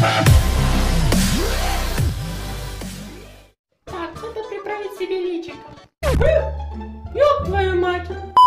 Так, надо приправить себе личико. Ёб твою мать!